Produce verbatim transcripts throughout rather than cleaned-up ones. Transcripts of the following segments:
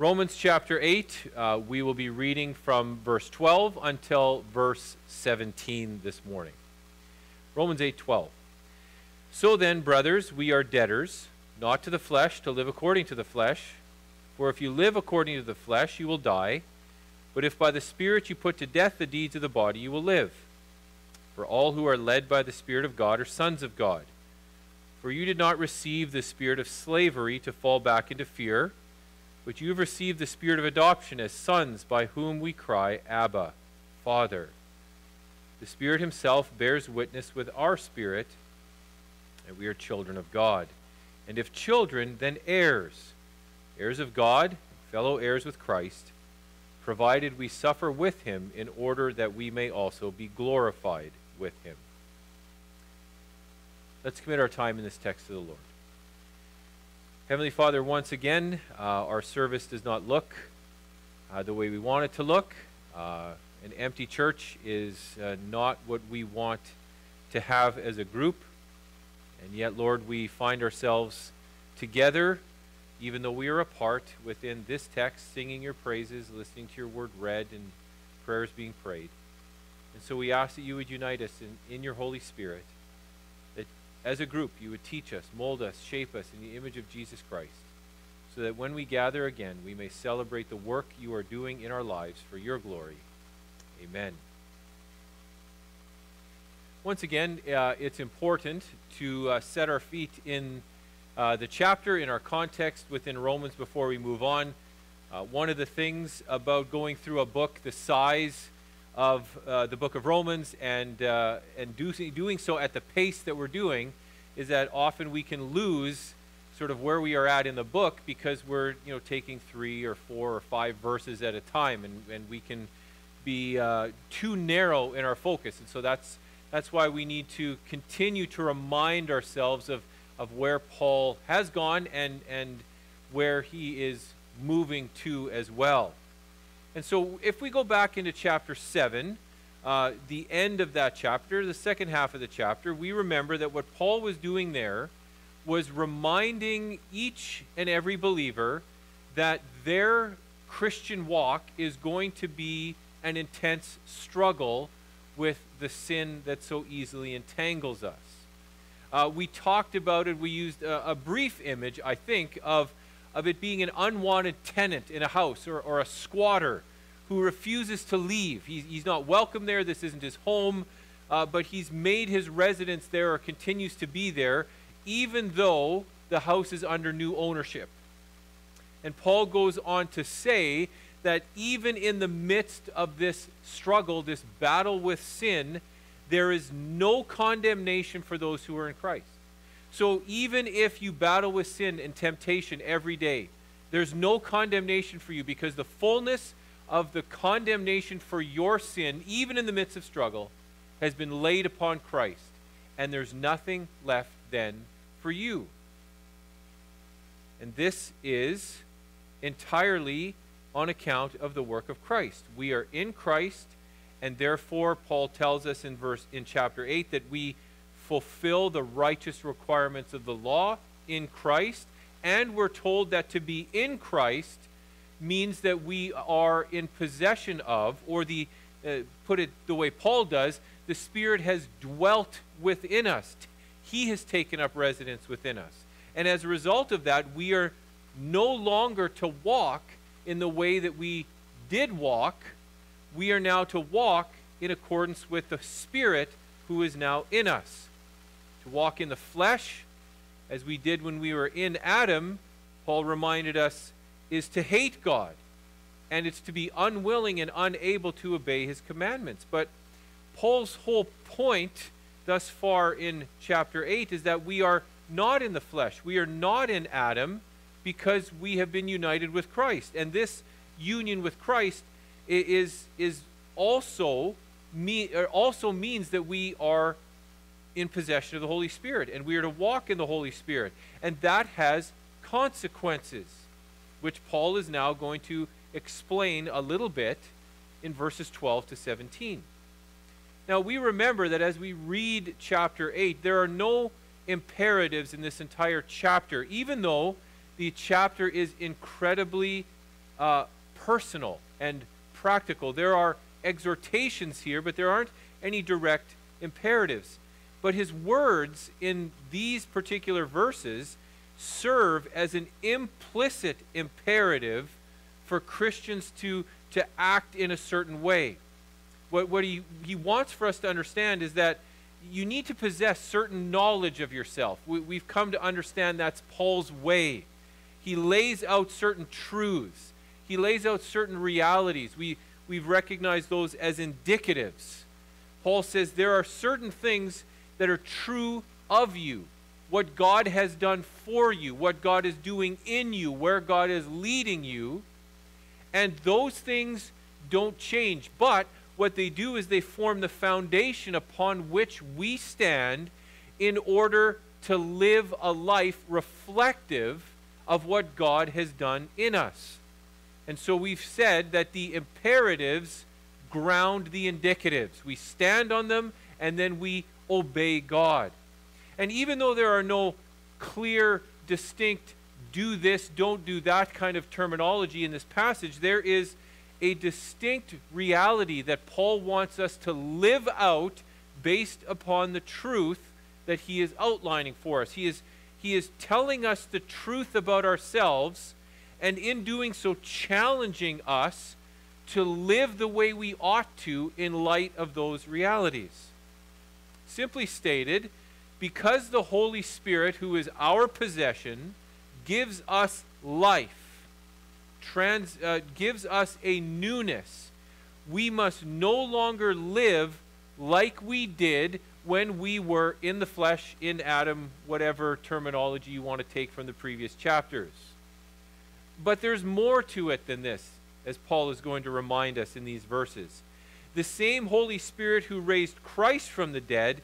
Romans chapter eight, uh, we will be reading from verse twelve until verse seventeen this morning. Romans eight twelve. So then, brothers, we are debtors, not to the flesh, to live according to the flesh. For if you live according to the flesh, you will die. But if by the Spirit you put to death the deeds of the body, you will live. For all who are led by the Spirit of God are sons of God. For you did not receive the spirit of slavery to fall back into fear, but you have received the spirit of adoption as sons, by whom we cry, Abba, Father. The Spirit himself bears witness with our spirit, and we are children of God. And if children, then heirs, heirs of God, fellow heirs with Christ, provided we suffer with him in order that we may also be glorified with him. Let's commit our time in this text to the Lord. Heavenly Father, once again, uh, our service does not look uh, the way we want it to look. Uh, an empty church is uh, not what we want to have as a group. And yet, Lord, we find ourselves together, even though we are apart, within this text, singing your praises, listening to your word read, and prayers being prayed. And so we ask that you would unite us in, in your Holy Spirit. As a group, you would teach us, mold us, shape us in the image of Jesus Christ, so that when we gather again, we may celebrate the work you are doing in our lives for your glory. Amen. Once again, uh, it's important to uh, set our feet in uh, the chapter, in our context within Romans before we move on. Uh, one of the things about going through a book the size of uh, the book of Romans and uh, and do, doing so at the pace that we're doing is that often we can lose sort of where we are at in the book, because we're you know taking three or four or five verses at a time, and, and we can be uh, too narrow in our focus. And so that's that's why we need to continue to remind ourselves of of where Paul has gone and and where he is moving to as well. And so if we go back into chapter seven, uh, the end of that chapter, the second half of the chapter, we remember that what Paul was doing there was reminding each and every believer that their Christian walk is going to be an intense struggle with the sin that so easily entangles us. Uh, we talked about it, we used a, a brief image, I think, of of it being an unwanted tenant in a house, or, or a squatter who refuses to leave. He's, he's not welcome there. This isn't his home, uh, but he's made his residence there, or continues to be there, even though the house is under new ownership. And Paul goes on to say that even in the midst of this struggle, this battle with sin, there is no condemnation for those who are in Christ. So even if you battle with sin and temptation every day, there's no condemnation for you, because the fullness of the condemnation for your sin, even in the midst of struggle, has been laid upon Christ, and there's nothing left then for you. And this is entirely on account of the work of Christ. We are in Christ, and therefore Paul tells us in verse in chapter eight that we fulfill the righteous requirements of the law in Christ, and we're told that to be in Christ means that we are in possession of, or the uh, put it the way Paul does, the Spirit has dwelt within us. He has taken up residence within us. And as a result of that, we are no longer to walk in the way that we did walk. We are now to walk in accordance with the Spirit who is now in us. To walk in the flesh, as we did when we were in Adam, Paul reminded us, is to hate God, and it's to be unwilling and unable to obey his commandments. But Paul's whole point thus far in chapter eight is that we are not in the flesh. We are not in Adam, because we have been united with Christ. And this union with Christ is, is also, me, or also means that we are in possession of the Holy Spirit, and we are to walk in the Holy Spirit, and that has consequences, which Paul is now going to explain a little bit in verses twelve to seventeen. Now, we remember that as we read chapter eight, there are no imperatives in this entire chapter, even though the chapter is incredibly uh, personal and practical. There are exhortations here, but there aren't any direct imperatives. But his words in these particular verses serve as an implicit imperative for Christians to, to act in a certain way. What, what he, he wants for us to understand is that you need to possess certain knowledge of yourself. We, we've come to understand that's Paul's way. He lays out certain truths. He lays out certain realities. We, we've recognized those as indicatives. Paul says there are certain things that are true of you, what God has done for you, what God is doing in you, where God is leading you, and those things don't change. But what they do is they form the foundation upon which we stand in order to live a life reflective of what God has done in us. And so we've said that the imperatives ground the indicatives. We stand on them and then we obey God. And even though there are no clear, distinct, do this, don't do that kind of terminology in this passage, there is a distinct reality that Paul wants us to live out based upon the truth that he is outlining for us. He is, he is telling us the truth about ourselves, and in doing so challenging us to live the way we ought to in light of those realities. Simply stated, because the Holy Spirit, who is our possession, gives us life, Trans, uh, gives us a newness, we must no longer live like we did when we were in the flesh, in Adam, whatever terminology you want to take from the previous chapters. But there's more to it than this, as Paul is going to remind us in these verses. The same Holy Spirit who raised Christ from the dead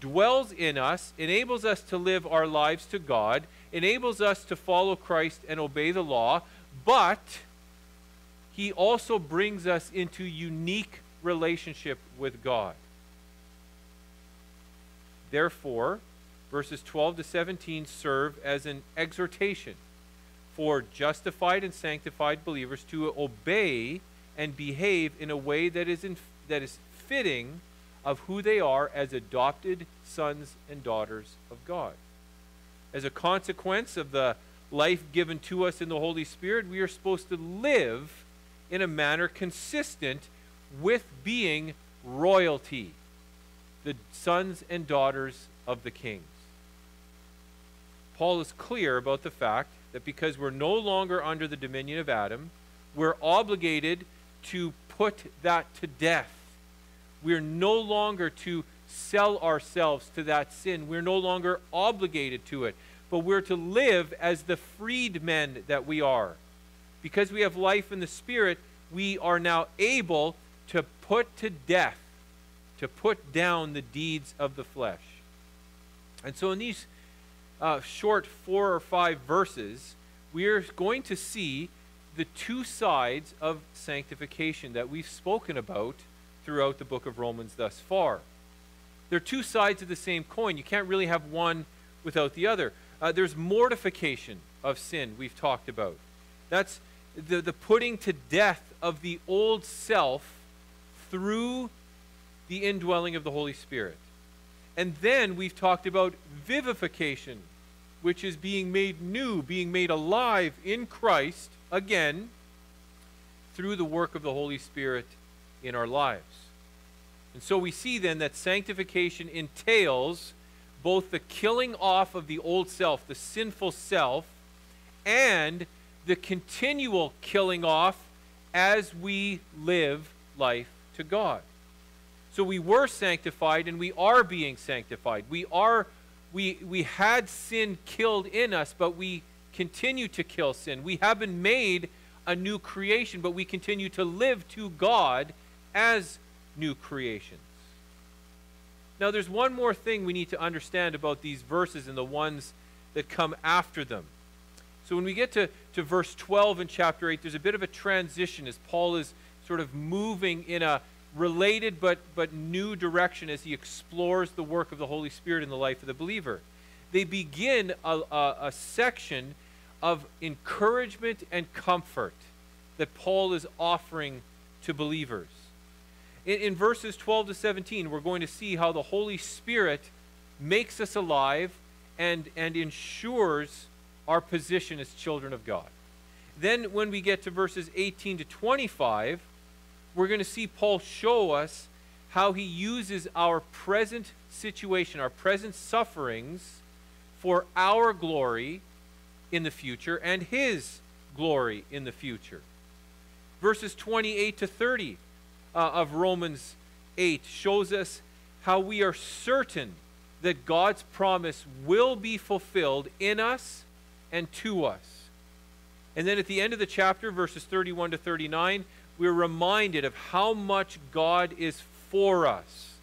dwells in us, enables us to live our lives to God, enables us to follow Christ and obey the law, but he also brings us into unique relationship with God. Therefore, verses twelve to seventeen serve as an exhortation for justified and sanctified believers to obey and behave in a way that is, in, that is fitting of who they are as adopted sons and daughters of God. As a consequence of the life given to us in the Holy Spirit, we are supposed to live in a manner consistent with being royalty, the sons and daughters of the kings. Paul is clear about the fact that because we're no longer under the dominion of Adam, we're obligated to put that to death. We're no longer to sell ourselves to that sin. We're no longer obligated to it. But we're to live as the freedmen that we are. Because we have life in the Spirit, we are now able to put to death, to put down the deeds of the flesh. And so in these uh, short four or five verses, we are going to see the two sides of sanctification that we've spoken about throughout the book of Romans thus far. They're two sides of the same coin. You can't really have one without the other. Uh, there's mortification of sin we've talked about. That's the, the putting to death of the old self through the indwelling of the Holy Spirit. And then we've talked about vivification, which is being made new, being made alive in Christ again through the work of the Holy Spirit in our lives. And so we see then that sanctification entails both the killing off of the old self, the sinful self, and the continual killing off as we live life to God. So we were sanctified and we are being sanctified. We are, we, we had sin killed in us, but we continue to kill sin. We have been made a new creation, but we continue to live to God as new creations. Now, there's one more thing we need to understand about these verses and the ones that come after them. So when we get to, to verse twelve in chapter eight, there's a bit of a transition as Paul is sort of moving in a related but, but new direction as he explores the work of the Holy Spirit in the life of the believer. They begin a, a, a section of encouragement and comfort. that Paul is offering to believers. In, in verses twelve to seventeen, we're going to see how the Holy Spirit makes us alive and, and ensures our position as children of God. Then when we get to verses eighteen to twenty-five, we're going to see Paul show us how he uses our present situation, our present sufferings, for our glory in the future and his glory in the future. Verses twenty-eight to thirty uh, of Romans eight shows us how we are certain that God's promise will be fulfilled in us and to us. And then at the end of the chapter, verses thirty-one to thirty-nine, we're reminded of how much God is for us,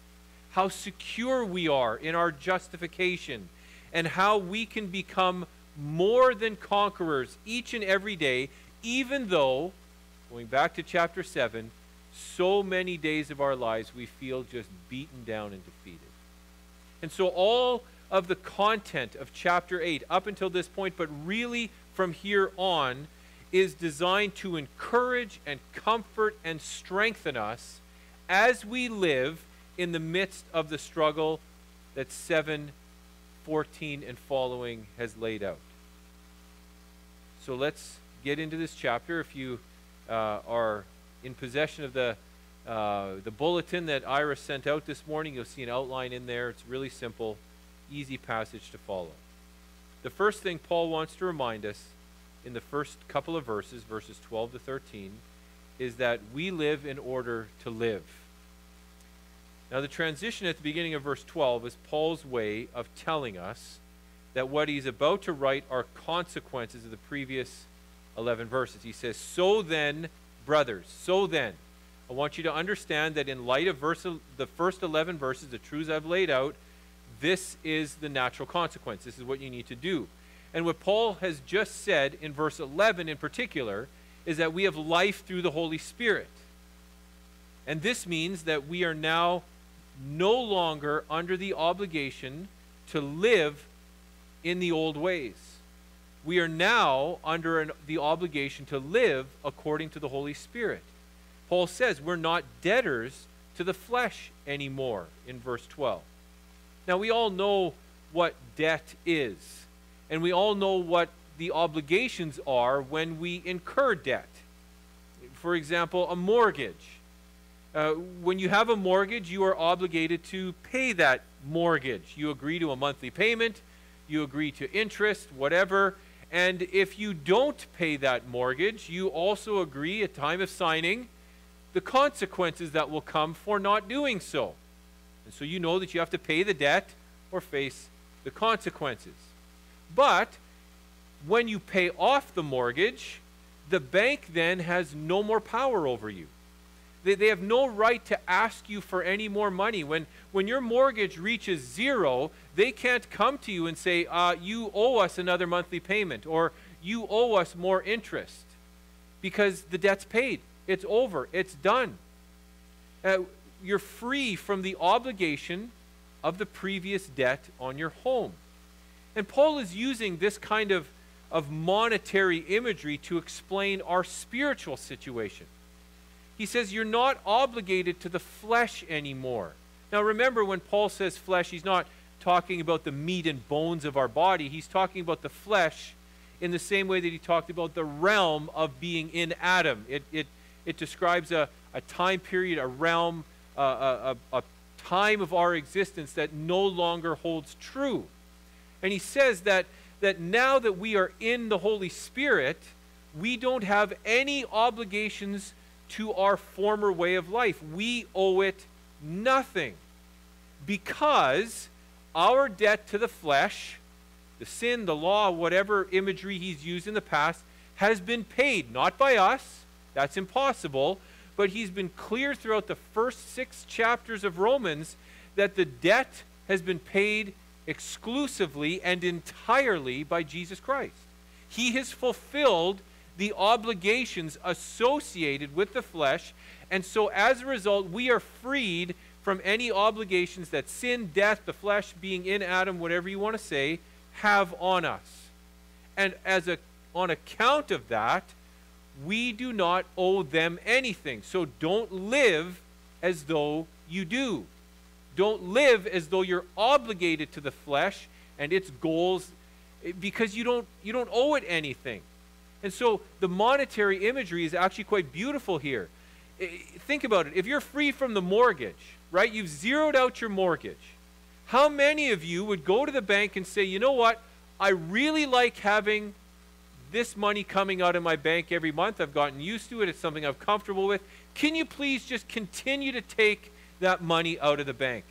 how secure we are in our justification, and how we can become more than conquerors each and every day, even though, going back to chapter seven, so many days of our lives we feel just beaten down and defeated. And so all of the content of chapter eight up until this point, but really from here on, is designed to encourage and comfort and strengthen us as we live in the midst of the struggle that seven fourteen and following has laid out. So let's get into this chapter. If you uh, are in possession of the, uh, the bulletin that Ira sent out this morning, you'll see an outline in there. It's really simple, easy passage to follow. The first thing Paul wants to remind us in the first couple of verses, verses twelve to thirteen, is that we live in order to live. Now, the transition at the beginning of verse twelve is Paul's way of telling us that what he's about to write are consequences of the previous eleven verses. He says, so then, brothers, so then. I want you to understand that in light of verse, the first eleven verses, the truths I've laid out, this is the natural consequence. This is what you need to do. And what Paul has just said in verse eleven in particular is that we have life through the Holy Spirit. And this means that we are now no longer under the obligation to live in the old ways. We are now under an, the obligation to live according to the Holy Spirit. Paul says we're not debtors to the flesh anymore in verse twelve. Now, we all know what debt is, and we all know what the obligations are when we incur debt. For example, a mortgage. Uh, when you have a mortgage, you are obligated to pay that mortgage. You agree to a monthly payment, you agree to interest, whatever, and if you don't pay that mortgage, you also agree at time of signing the consequences that will come for not doing so. And so you know that you have to pay the debt or face the consequences. But when you pay off the mortgage, the bank then has no more power over you. They have no right to ask you for any more money. When, when your mortgage reaches zero, they can't come to you and say, uh, you owe us another monthly payment, or you owe us more interest, because the debt's paid. It's over. It's done. Uh, you're free from the obligation of the previous debt on your home. And Paul is using this kind of, of monetary imagery to explain our spiritual situation. He says you're not obligated to the flesh anymore. Now, remember, when Paul says flesh, he's not talking about the meat and bones of our body. He's talking about the flesh in the same way that he talked about the realm of being in Adam. It, it, it describes a, a time period, a realm, uh, a, a time of our existence that no longer holds true. And he says that, that now that we are in the Holy Spirit, we don't have any obligations to our former way of life. We owe it nothing, because our debt to the flesh, the sin, the law, whatever imagery he's used in the past, has been paid, not by us, that's impossible, but he's been clear throughout the first six chapters of Romans that the debt has been paid exclusively and entirely by Jesus Christ. He has fulfilled the obligations associated with the flesh, and so as a result, we are freed from any obligations that sin, death, the flesh, being in Adam, whatever you want to say, have on us. And as a, on account of that, we do not owe them anything. So don't live as though you do. Don't live as though you're obligated to the flesh and its goals, because you don't, you don't owe it anything. And so the monetary imagery is actually quite beautiful here. Think about it. If you're free from the mortgage, right, you've zeroed out your mortgage, how many of you would go to the bank and say, you know what, I really like having this money coming out of my bank every month. I've gotten used to it. It's something I'm comfortable with. Can you please just continue to take that money out of the bank?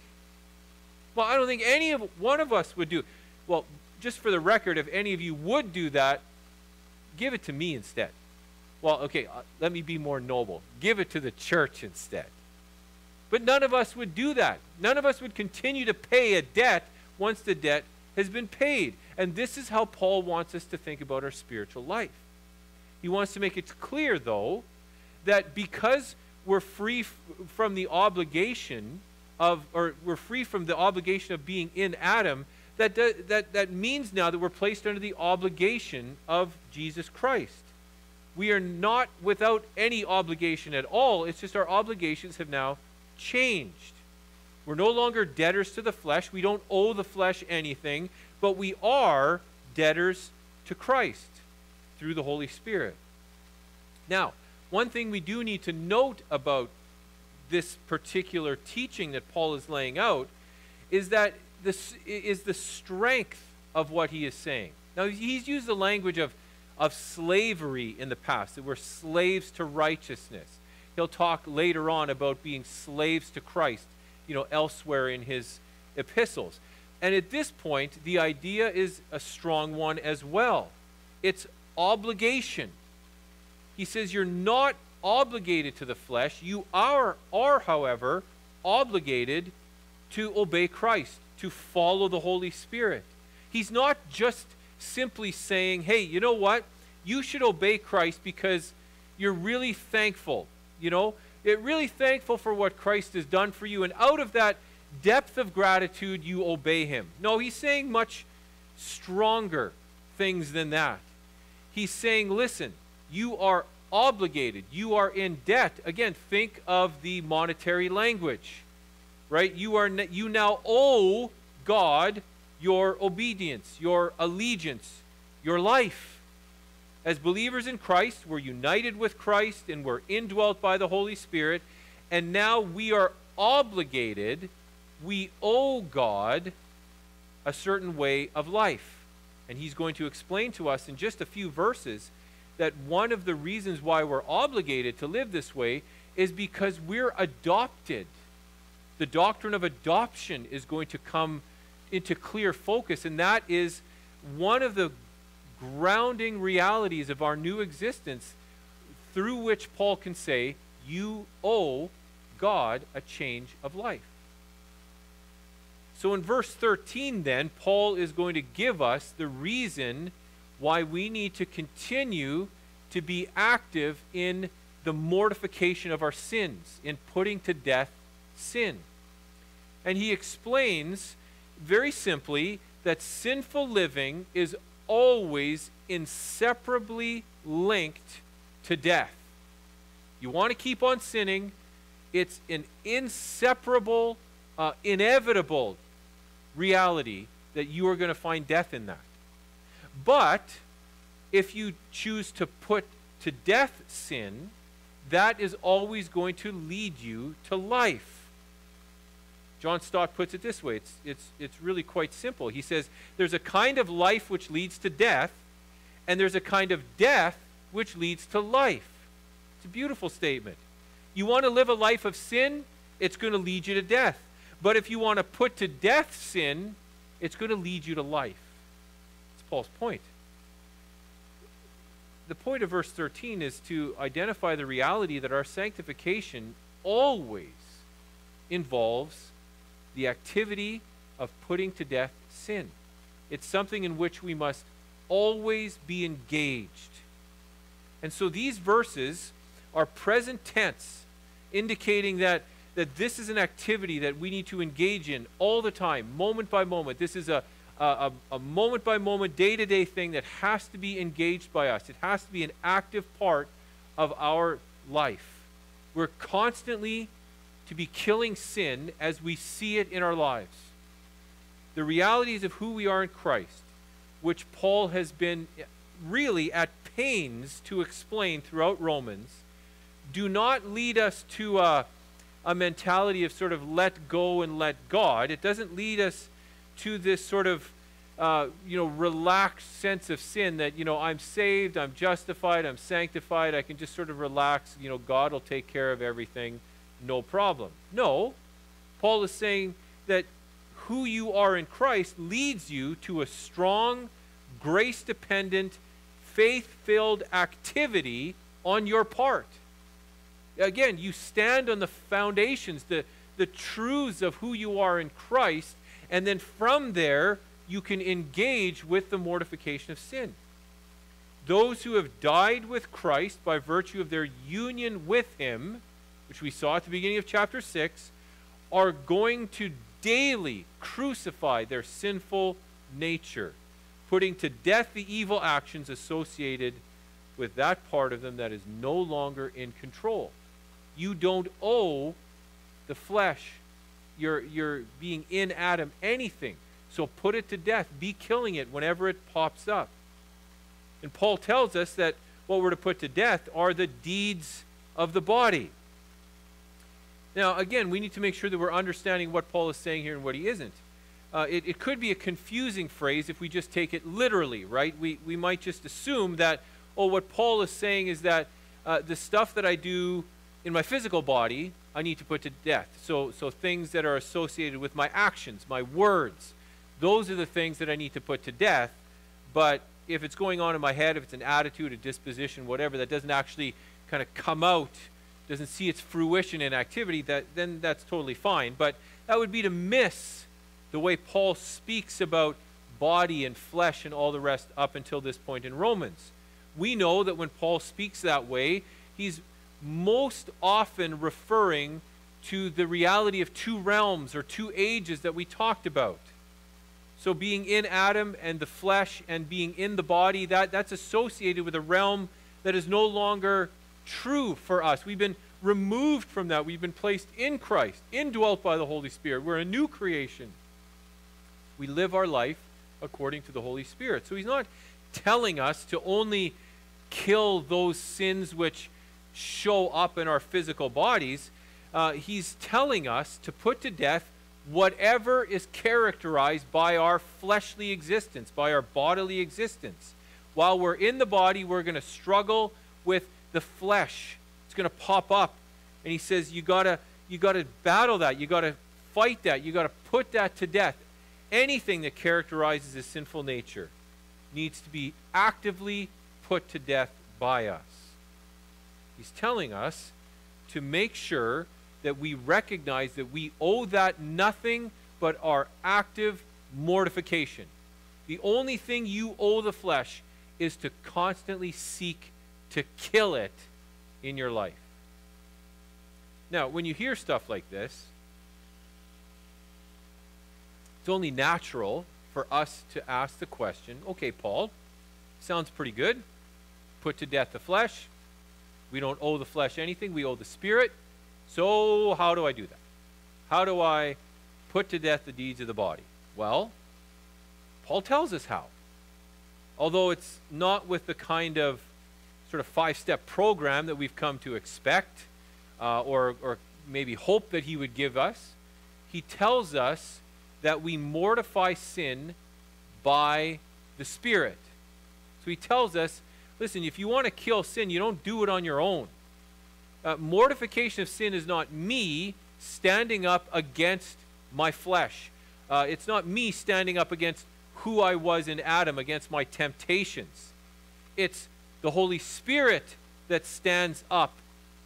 Well, I don't think any of one of us would do. Well, just for the record, if any of you would do that, give it to me instead. Well, okay, uh, let me be more noble. Give it to the church instead. But none of us would do that. None of us would continue to pay a debt once the debt has been paid. And this is how Paul wants us to think about our spiritual life. He wants to make it clear, though, that because we're free f- from the obligation of, or we're free from the obligation of being in Adam, that, do, that, that means now that we're placed under the obligation of Jesus Christ. We are not without any obligation at all. It's just our obligations have now changed. We're no longer debtors to the flesh. We don't owe the flesh anything, but we are debtors to Christ through the Holy Spirit. Now, one thing we do need to note about this particular teaching that Paul is laying out is that this is the strength of what he is saying. Now, he's used the language of of slavery in the past, that we're slaves to righteousness. He'll talk later on about being slaves to Christ, you know, elsewhere in his epistles. And at this point, the idea is a strong one as well. It's obligation. He says you're not obligated to the flesh. You are, are, however, obligated to obey Christ, to follow the Holy Spirit. He's not just simply saying, hey, you know what? You should obey Christ because you're really thankful, you know? You're really thankful for what Christ has done for you, and out of that depth of gratitude, you obey him. No, he's saying much stronger things than that. He's saying, listen, you are obligated. You are in debt. Again, think of the monetary language, right? You are n- you now owe God your obedience, your allegiance, your life. As believers in Christ, we're united with Christ and we're indwelt by the Holy Spirit, and now we are obligated, we owe God a certain way of life. And he's going to explain to us in just a few verses that one of the reasons why we're obligated to live this way is because we're adopted. The doctrine of adoption is going to come into clear focus, and that is one of the grounding realities of our new existence through which Paul can say, you owe God a change of life. So in verse thirteen then, Paul is going to give us the reason why we need to continue to be active in the mortification of our sins, in putting to death sin. And he explains very simply that sinful living is always inseparably linked to death. You want to keep on sinning, it's an inseparable, uh, inevitable reality that you are going to find death in that. But if you choose to put to death sin, that is always going to lead you to life. John Stott puts it this way. It's, it's, it's really quite simple. He says, there's a kind of life which leads to death, and there's a kind of death which leads to life. It's a beautiful statement. You want to live a life of sin, it's going to lead you to death. But if you want to put to death sin, it's going to lead you to life. That's Paul's point. The point of verse thirteen is to identify the reality that our sanctification always involves the activity of putting to death sin. It's something in which we must always be engaged. And so these verses are present tense, indicating that, that this is an activity that we need to engage in all the time, moment by moment. This is a, a, a moment by moment, day to day thing that has to be engaged by us. It has to be an active part of our life. We're constantly to be killing sin as we see it in our lives. The realities of who we are in Christ, which Paul has been really at pains to explain throughout Romans, do not lead us to a, a mentality of sort of let go and let God. It doesn't lead us to this sort of Uh, you know, relaxed sense of sin that, you know, I'm saved, I'm justified, I'm sanctified, I can just sort of relax, you know, God will take care of everything, no problem. No, Paul is saying that who you are in Christ leads you to a strong, grace-dependent, faith-filled activity on your part. Again, you stand on the foundations, the, the truths of who you are in Christ, and then from there, you can engage with the mortification of sin. Those who have died with Christ by virtue of their union with him, which we saw at the beginning of chapter six, are going to daily crucify their sinful nature, putting to death the evil actions associated with that part of them that is no longer in control. You don't owe the flesh, your, your being in Adam, anything. So put it to death. Be killing it whenever it pops up. And Paul tells us that what we're to put to death are the deeds of the body. Now, again, we need to make sure that we're understanding what Paul is saying here and what he isn't. Uh, it, it could be a confusing phrase if we just take it literally, right? We, we might just assume that, oh, what Paul is saying is that uh, the stuff that I do in my physical body, I need to put to death. So, so things that are associated with my actions, my words, those are the things that I need to put to death. But if it's going on in my head, if it's an attitude, a disposition, whatever, that doesn't actually kind of come out, doesn't see its fruition in activity, that, then that's totally fine. But that would be to miss the way Paul speaks about body and flesh and all the rest up until this point in Romans. We know that when Paul speaks that way, he's most often referring to the reality of two realms or two ages that we talked about. So being in Adam and the flesh and being in the body, that, that's associated with a realm that is no longer true for us. We've been removed from that. We've been placed in Christ, indwelt by the Holy Spirit. We're a new creation. We live our life according to the Holy Spirit. So he's not telling us to only kill those sins which show up in our physical bodies. Uh, he's telling us to put to death whatever is characterized by our fleshly existence, by our bodily existence. While we're in the body, we're going to struggle with the flesh. It's going to pop up. And he says, you gotta, you gotta battle that. You gotta fight that. You gotta put that to death. Anything that characterizes a sinful nature needs to be actively put to death by us. He's telling us to make sure that we recognize that we owe that nothing but our active mortification. The only thing you owe the flesh is to constantly seek to kill it in your life. Now, when you hear stuff like this, it's only natural for us to ask the question, okay, Paul, sounds pretty good. Put to death the flesh. We don't owe the flesh anything. We owe the Spirit. So how do I do that? How do I put to death the deeds of the body? Well, Paul tells us how. Although it's not with the kind of sort of five-step program that we've come to expect uh, or, or maybe hope that he would give us, he tells us that we mortify sin by the Spirit. So he tells us, listen, if you want to kill sin, you don't do it on your own. Uh, mortification of sin is not me standing up against my flesh. Uh, it's not me standing up against who I was in Adam, against my temptations. It's the Holy Spirit that stands up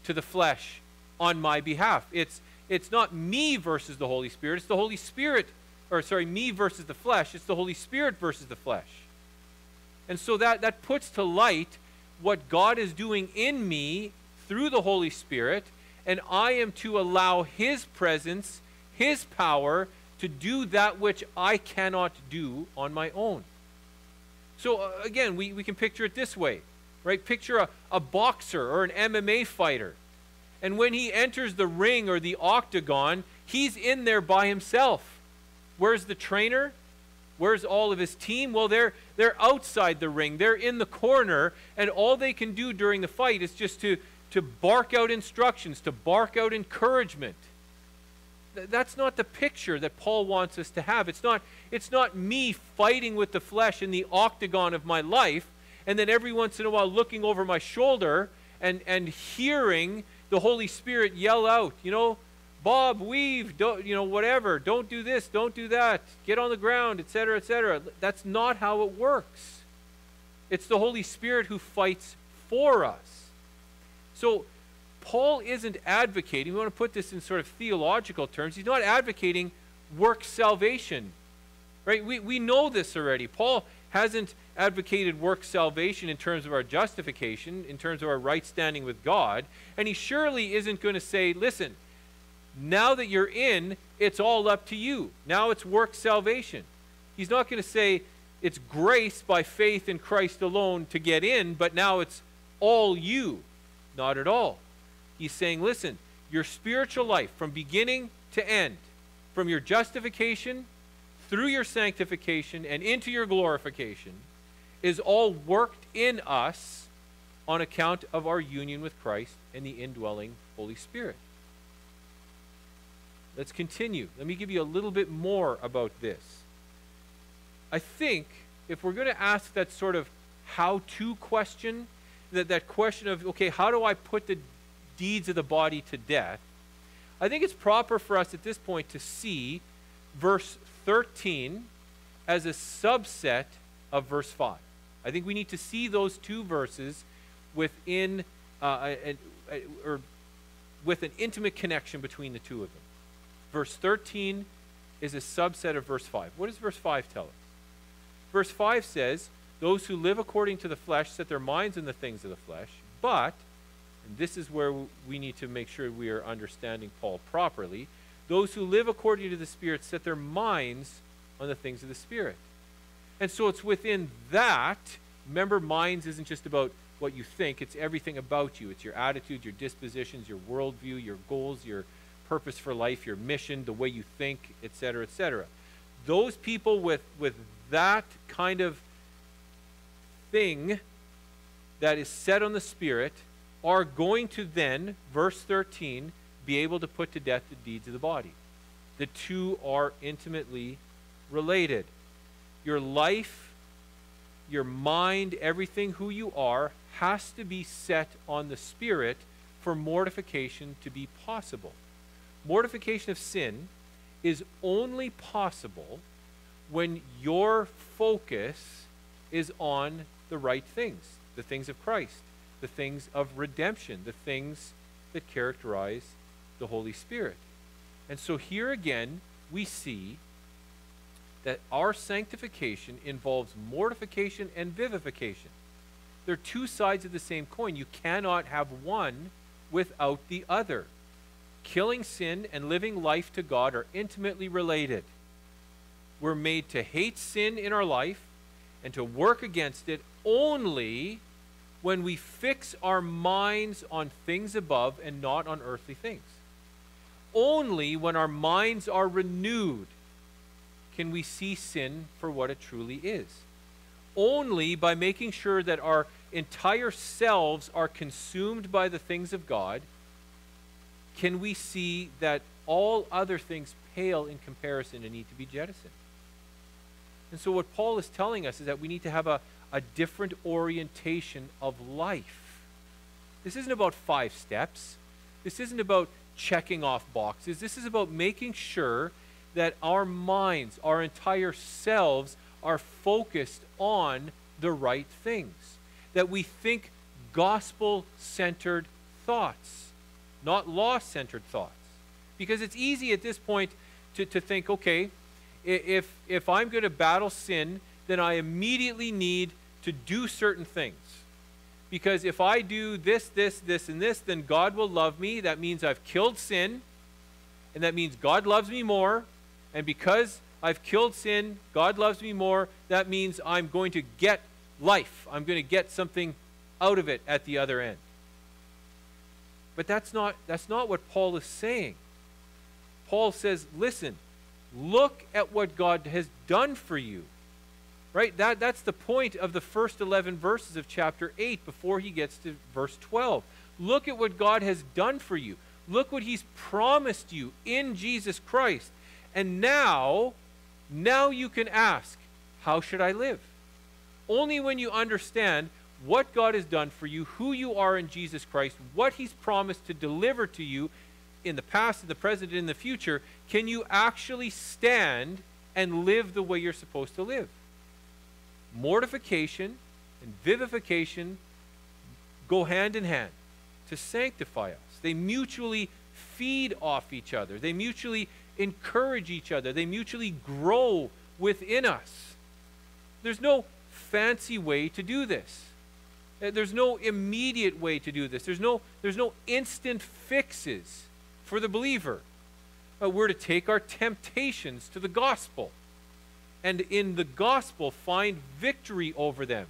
to the flesh on my behalf. It's, it's not me versus the Holy Spirit. It's the Holy Spirit, or sorry, me versus the flesh. It's the Holy Spirit versus the flesh. And so that, that puts to light what God is doing in me through the Holy Spirit, and I am to allow his presence, his power, to do that which I cannot do on my own. So uh, again, we, we can picture it this way. right? Picture a, a boxer or an M M A fighter. And when he enters the ring or the octagon, he's in there by himself. Where's the trainer? Where's all of his team? Well, they're, they're outside the ring. They're in the corner, and all they can do during the fight is just to, to bark out instructions, to bark out encouragement. Th- that's not the picture that Paul wants us to have. It's not, it's not me fighting with the flesh in the octagon of my life, and then every once in a while looking over my shoulder and, and hearing the Holy Spirit yell out, you know, Bob, weave, don't, you know, whatever. Don't do this, don't do that. Get on the ground, et cetera, et cetera. That's not how it works. It's the Holy Spirit who fights for us. So Paul isn't advocating, we want to put this in sort of theological terms, he's not advocating work salvation, right? We, we know this already. Paul hasn't advocated work salvation in terms of our justification, in terms of our right standing with God, and he surely isn't going to say, listen, now that you're in, it's all up to you. Now it's work salvation. He's not going to say it's grace by faith in Christ alone to get in, but now it's all you. Not at all. He's saying, listen, your spiritual life from beginning to end, from your justification through your sanctification and into your glorification, is all worked in us on account of our union with Christ and the indwelling Holy Spirit. Let's continue. Let me give you a little bit more about this. I think if we're going to ask that sort of how-to question, that, that question of, okay, how do I put the deeds of the body to death? I think it's proper for us at this point to see verse thirteen as a subset of verse five. I think we need to see those two verses within, uh, an, or with an intimate connection between the two of them. Verse thirteen is a subset of verse five. What does verse five tell us? Verse five says, those who live according to the flesh set their minds on the things of the flesh, but, and this is where we need to make sure we are understanding Paul properly, those who live according to the Spirit set their minds on the things of the Spirit. And so it's within that, remember, minds isn't just about what you think, it's everything about you. It's your attitude, your dispositions, your worldview, your goals, your purpose for life, your mission, the way you think, et cetera, et cetera. Those people with, with that kind of thing that is set on the Spirit are going to then, verse thirteen, be able to put to death the deeds of the body. The two are intimately related. Your life, your mind, everything who you are has to be set on the Spirit for mortification to be possible. Mortification of sin is only possible when your focus is on the right things, the things of Christ, the things of redemption, the things that characterize the Holy Spirit. And so here again, we see that our sanctification involves mortification and vivification. They're two sides of the same coin. You cannot have one without the other. Killing sin and living life to God are intimately related. We're made to hate sin in our life and to work against it only when we fix our minds on things above and not on earthly things. Only when our minds are renewed can we see sin for what it truly is. Only by making sure that our entire selves are consumed by the things of God can we see that all other things pale in comparison and need to be jettisoned. And so what Paul is telling us is that we need to have a, a different orientation of life. This isn't about five steps. This isn't about checking off boxes. This is about making sure that our minds, our entire selves, are focused on the right things. That we think gospel-centered thoughts, not law-centered thoughts. Because it's easy at this point to, to think, okay, if, if I'm going to battle sin, then I immediately need to do certain things. Because if I do this, this, this, and this, then God will love me. That means I've killed sin, and that means God loves me more. And because I've killed sin, God loves me more, that means I'm going to get life. I'm going to get something out of it at the other end. But that's not, that's not what Paul is saying. Paul says, listen, look at what God has done for you. Right? That, that's the point of the first eleven verses of chapter eight before he gets to verse twelve. Look at what God has done for you. Look what he's promised you in Jesus Christ. And now, now you can ask, how should I live? Only when you understand what God has done for you, who you are in Jesus Christ, what he's promised to deliver to you in the past, in the present, and in the future, can you actually stand and live the way you're supposed to live. Mortification and vivification go hand in hand to sanctify us. They mutually feed off each other. They mutually encourage each other. They mutually grow within us. There's no fancy way to do this. There's no immediate way to do this. There's no, there's no instant fixes for the believer. But we're to take our temptations to the gospel and in the gospel find victory over them.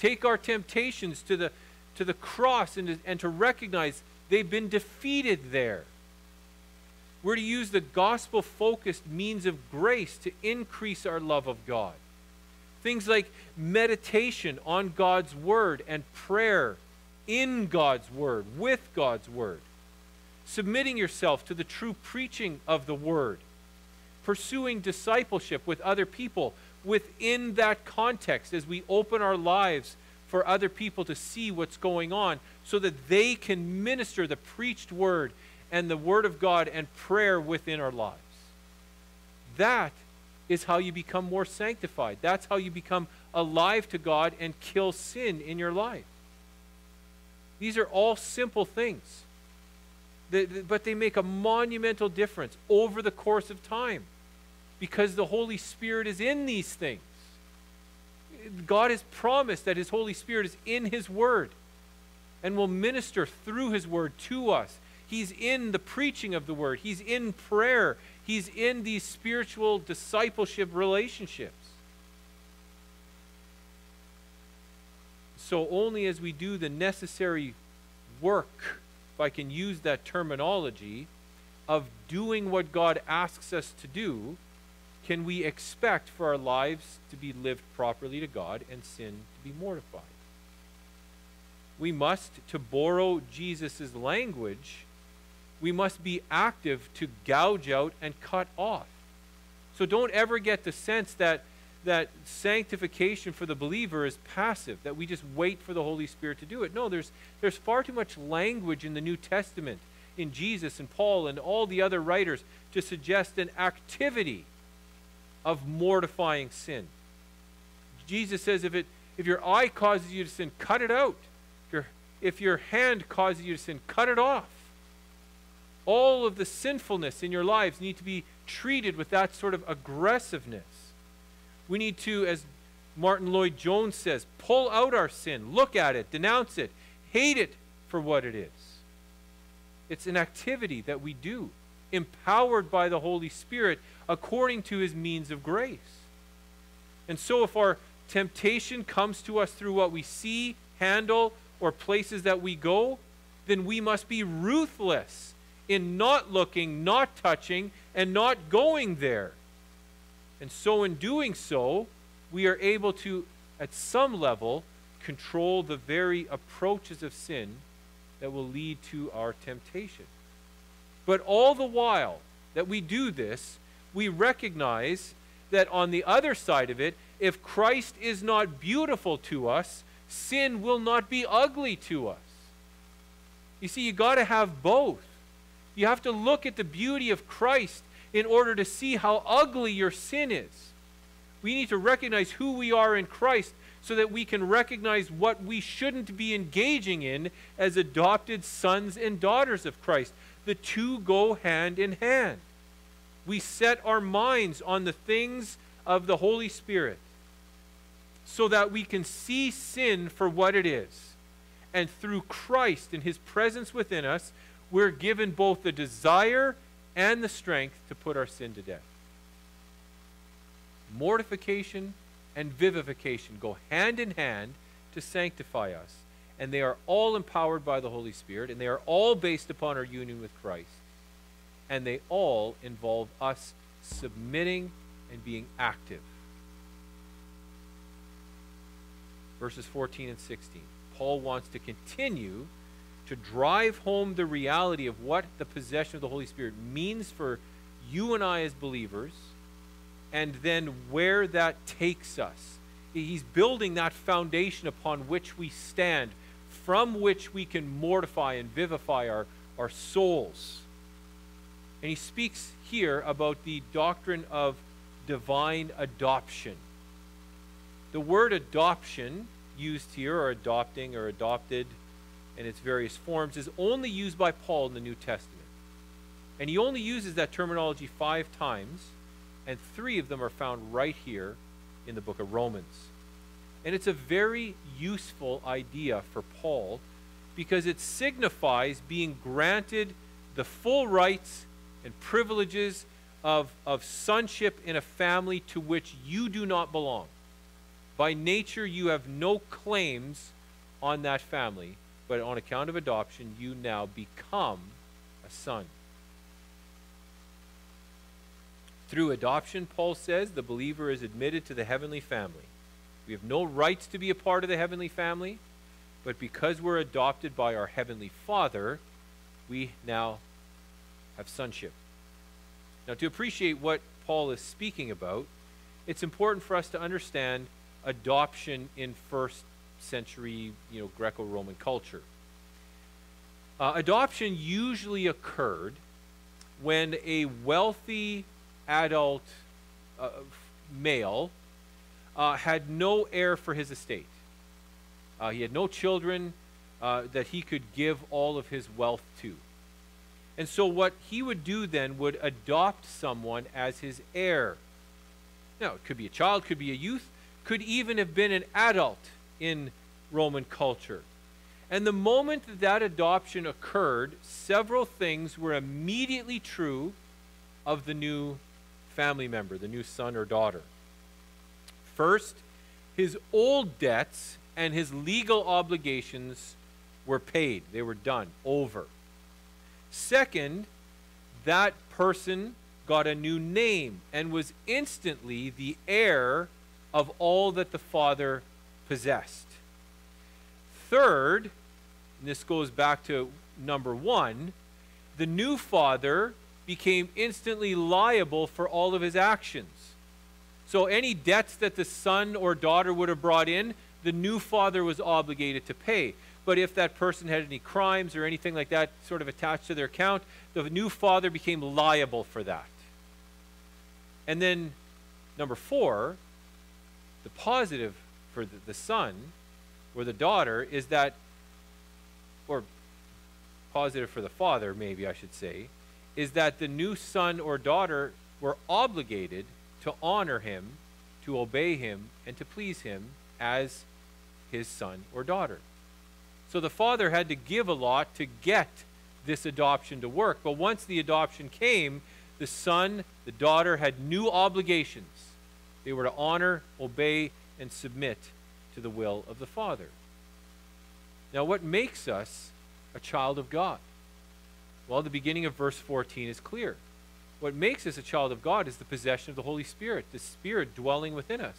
Take our temptations to the, to the cross and to, and to recognize they've been defeated there. We're to use the gospel-focused means of grace to increase our love of God. Things like meditation on God's word and prayer in God's word, with God's word. Submitting yourself to the true preaching of the word. Pursuing discipleship with other people within that context as we open our lives for other people to see what's going on so that they can minister the preached word and the word of God and prayer within our lives. That is how you become more sanctified. That's how you become alive to God and kill sin in your life. These are all simple things, but they make a monumental difference over the course of time because the Holy Spirit is in these things. God has promised that his Holy Spirit is in his word and will minister through his word to us. He's in the preaching of the word. He's in prayer. He's in these spiritual discipleship relationships. So only as we do the necessary work, if I can use that terminology, of doing what God asks us to do, can we expect for our lives to be lived properly to God and sin to be mortified. We must, to borrow Jesus' language, we must be active to gouge out and cut off. So don't ever get the sense that, that sanctification for the believer is passive, that we just wait for the Holy Spirit to do it. No, there's, there's far too much language in the New Testament, in Jesus and Paul and all the other writers, to suggest an activity of mortifying sin. Jesus says if, it, if your eye causes you to sin, cut it out. If your, if your hand causes you to sin, cut it off. All of the sinfulness in your lives need to be treated with that sort of aggressiveness. We need to, as Martin Lloyd-Jones says, pull out our sin, look at it, denounce it, hate it for what it is. It's an activity that we do, empowered by the Holy Spirit according to his means of grace. And so if our temptation comes to us through what we see, handle, or places that we go, then we must be ruthless in not looking, not touching, and not going there. And so in doing so, we are able to, at some level, control the very approaches of sin that will lead to our temptation. But all the while that we do this, we recognize that on the other side of it, if Christ is not beautiful to us, sin will not be ugly to us. You see, you got to have both. You have to look at the beauty of Christ in order to see how ugly your sin is. We need to recognize who we are in Christ so that we can recognize what we shouldn't be engaging in as adopted sons and daughters of Christ. The two go hand in hand. We set our minds on the things of the Holy Spirit so that we can see sin for what it is. And through Christ and his presence within us, we're given both the desire and the strength to put our sin to death. Mortification and vivification go hand in hand to sanctify us and they are all empowered by the Holy Spirit, and they are all based upon our union with Christ, and they all involve us submitting and being active. Verses fourteen and sixteen. Paul wants to continue to drive home the reality of what the possession of the Holy Spirit means for you and I as believers, and then where that takes us. He's building that foundation upon which we stand, from which we can mortify and vivify our, our souls. And he speaks here about the doctrine of divine adoption. The word adoption used here, or adopting or adopted in its various forms, is only used by Paul in the New Testament. And he only uses that terminology five times, and three of them are found right here in the book of Romans. And it's a very useful idea for Paul, because it signifies being granted the full rights and privileges of, of sonship in a family to which you do not belong. By nature, you have no claims on that family, but on account of adoption, you now become a son. Through adoption, Paul says, the believer is admitted to the heavenly family. We have no rights to be a part of the heavenly family, but because we're adopted by our heavenly Father, we now have sonship. Now, to appreciate what Paul is speaking about, it's important for us to understand adoption in first century, you know, Greco-Roman culture. Uh, adoption usually occurred when a wealthy adult uh, male uh, had no heir for his estate. Uh, he had no children uh, that he could give all of his wealth to. And so what he would do then would adopt someone as his heir. Now, it could be a child, could be a youth, could even have been an adult in Roman culture. And the moment that, that adoption occurred, several things were immediately true of the new family member, the new son or daughter. First, his old debts and his legal obligations were paid. They were done, over. Second, that person got a new name and was instantly the heir of all that the father possessed. Third, and this goes back to number one, the new father became instantly liable for all of his actions. So any debts that the son or daughter would have brought in, the new father was obligated to pay. But if that person had any crimes or anything like that sort of attached to their account, the new father became liable for that. And then number four, the positive for the, the son or the daughter is that, or positive for the father, maybe I should say, is that the new son or daughter were obligated to honor him, to obey him, and to please him as his son or daughter. So the father had to give a lot to get this adoption to work. But once the adoption came, the son, the daughter had new obligations. They were to honor, obey, and submit to the will of the Father. Now, what makes us a child of God? Well, the beginning of verse fourteen is clear. What makes us a child of God is the possession of the Holy Spirit, the Spirit dwelling within us.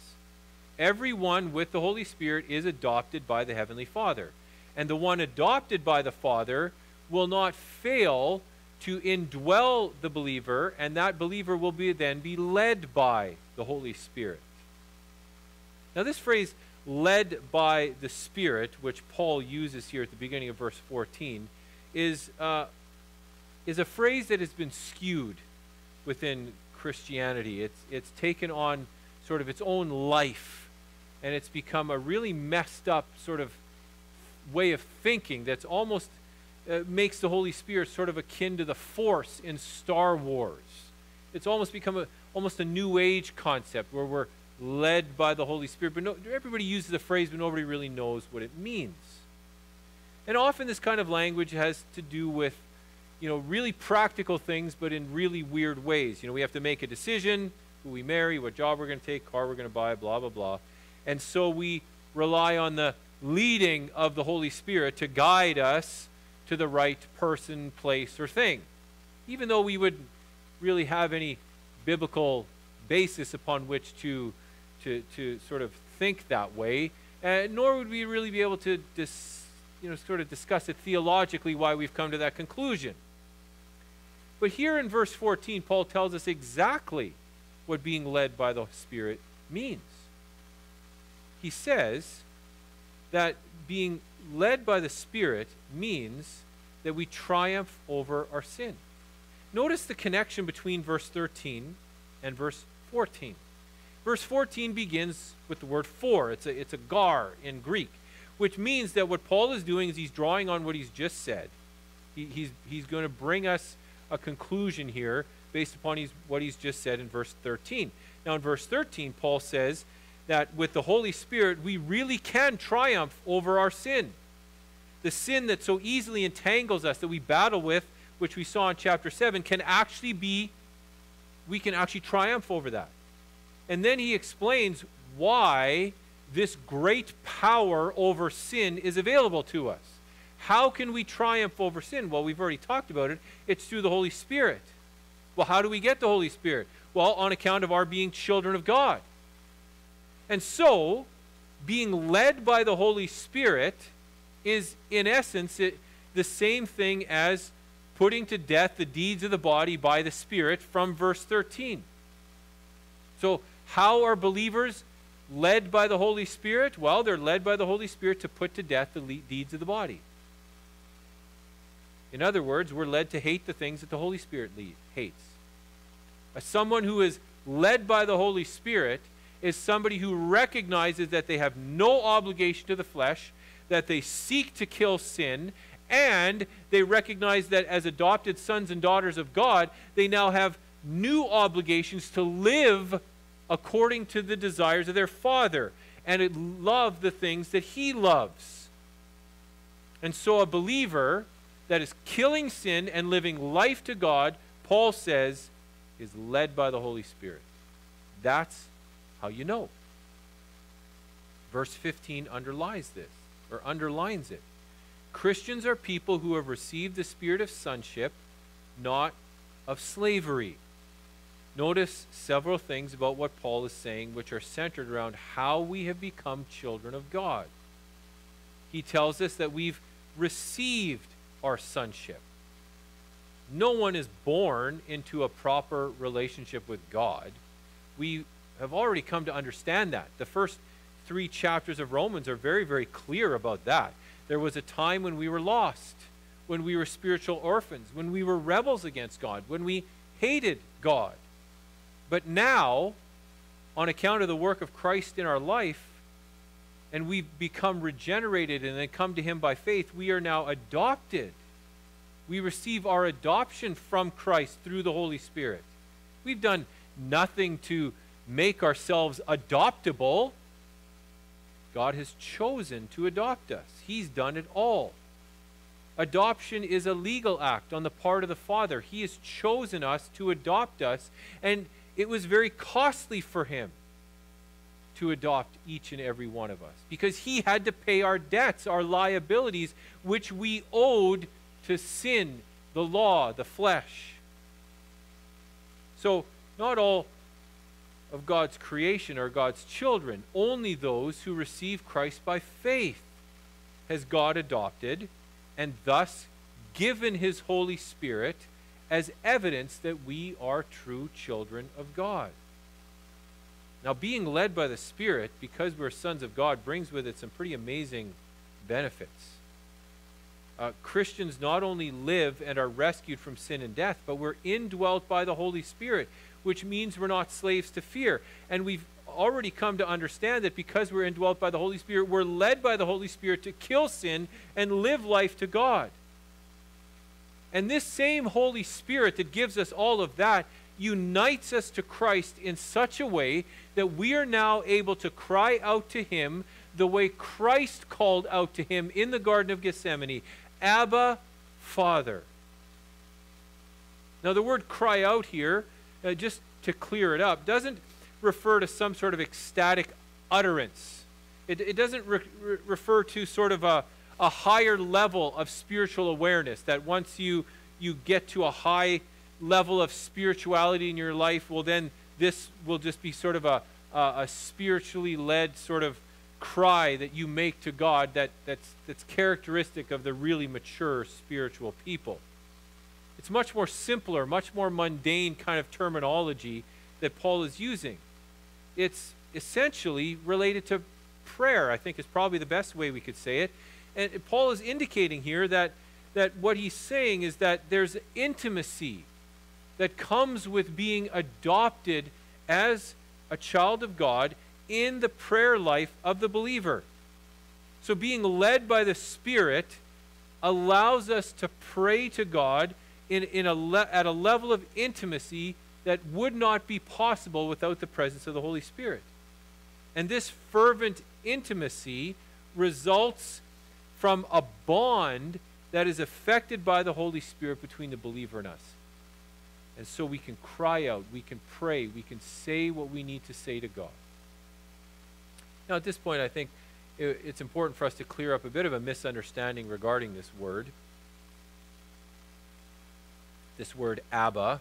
Everyone with the Holy Spirit is adopted by the Heavenly Father. And the one adopted by the Father will not fail to indwell the believer, and that believer will be then be led by the Holy Spirit. Now, this phrase, led by the Spirit, which Paul uses here at the beginning of verse fourteen, is, uh, is a phrase that has been skewed within Christianity. It's, it's taken on sort of its own life, and it's become a really messed up sort of way of thinking that's almost uh, makes the Holy Spirit sort of akin to the Force in Star Wars. It's almost become a, almost a New Age concept where we're led by the Holy Spirit, but no, everybody uses the phrase, but nobody really knows what it means. And often this kind of language has to do with, you know, really practical things, but in really weird ways. You know, we have to make a decision, who we marry, what job we're going to take, car we're going to buy, blah, blah, blah. And so we rely on the leading of the Holy Spirit to guide us to the right person, place, or thing. Even though we wouldn't really have any biblical basis upon which to, to, to sort of think that way, uh, nor would we really be able to dis, you know, sort of discuss it theologically why we've come to that conclusion. But here in verse fourteen, Paul tells us exactly what being led by the Spirit means. He says that being led by the Spirit means that we triumph over our sin. Notice the connection between verse thirteen and verse fourteen. Verse fourteen begins with the word for. It's a, it's a gar in Greek, which means that what Paul is doing is he's drawing on what he's just said. He, he's, he's going to bring us a conclusion here based upon he's, what he's just said in verse thirteen. Now in verse thirteen, Paul says that with the Holy Spirit, we really can triumph over our sin. The sin that so easily entangles us, that we battle with, which we saw in chapter seven, can actually be, we can actually triumph over that. And then he explains why this great power over sin is available to us. How can we triumph over sin? Well, we've already talked about it. It's through the Holy Spirit. Well, how do we get the Holy Spirit? Well, on account of our being children of God. And so, being led by the Holy Spirit is, in essence, it, the same thing as putting to death the deeds of the body by the Spirit from verse thirteen. So, how are believers led by the Holy Spirit? Well, they're led by the Holy Spirit to put to death the deeds of the body. In other words, we're led to hate the things that the Holy Spirit lead, hates. As someone who is led by the Holy Spirit is somebody who recognizes that they have no obligation to the flesh, that they seek to kill sin, and they recognize that as adopted sons and daughters of God, they now have new obligations to live according to the desires of their Father and love the things that He loves. And so a believer that is killing sin and living life to God, Paul says, is led by the Holy Spirit. That's how you know. Verse fifteen underlies this, or underlines it. Christians are people who have received the spirit of sonship, not of slavery. Notice several things about what Paul is saying, which are centered around how we have become children of God. He tells us that we've received our sonship. No one is born into a proper relationship with God. We have already come to understand that. The first three chapters of Romans are very, very clear about that. There was a time when we were lost, when we were spiritual orphans, when we were rebels against God, when we hated God. But now, on account of the work of Christ in our life, and we've become regenerated and then come to Him by faith, we are now adopted. We receive our adoption from Christ through the Holy Spirit. We've done nothing to make ourselves adoptable. God has chosen to adopt us. He's done it all. Adoption is a legal act on the part of the Father. He has chosen us to adopt us, and it was very costly for Him to adopt each and every one of us, because He had to pay our debts, our liabilities, which we owed to sin, the law, the flesh. So not all of God's creation are God's children. Only those who receive Christ by faith has God adopted, and thus given His Holy Spirit as evidence that we are true children of God. Now, being led by the Spirit, because we're sons of God, brings with it some pretty amazing benefits. Uh, Christians not only live and are rescued from sin and death, but we're indwelt by the Holy Spirit, which means we're not slaves to fear. And we've already come to understand that because we're indwelt by the Holy Spirit, we're led by the Holy Spirit to kill sin and live life to God. And this same Holy Spirit that gives us all of that unites us to Christ in such a way that we are now able to cry out to Him the way Christ called out to Him in the Garden of Gethsemane, Abba, Father. Now the word cry out here, uh, just to clear it up, doesn't refer to some sort of ecstatic utterance. It, it doesn't re re refer to sort of a, a higher level of spiritual awareness, that once you, you get to a high level of spirituality in your life, well, then this will just be sort of a, a, a spiritually led sort of cry that you make to God that, that's, that's characteristic of the really mature spiritual people. It's much more simpler, much more mundane kind of terminology that Paul is using. It's essentially related to prayer, I think, is probably the best way we could say it. And Paul is indicating here that, that what he's saying is that there's intimacy that comes with being adopted as a child of God in the prayer life of the believer. So being led by the Spirit allows us to pray to God in, in a le at a level of intimacy that would not be possible without the presence of the Holy Spirit. And this fervent intimacy results from a bond that is affected by the Holy Spirit between the believer and us. And so we can cry out, we can pray, we can say what we need to say to God. Now at this point, I think it, it's important for us to clear up a bit of a misunderstanding regarding this word. This word Abba.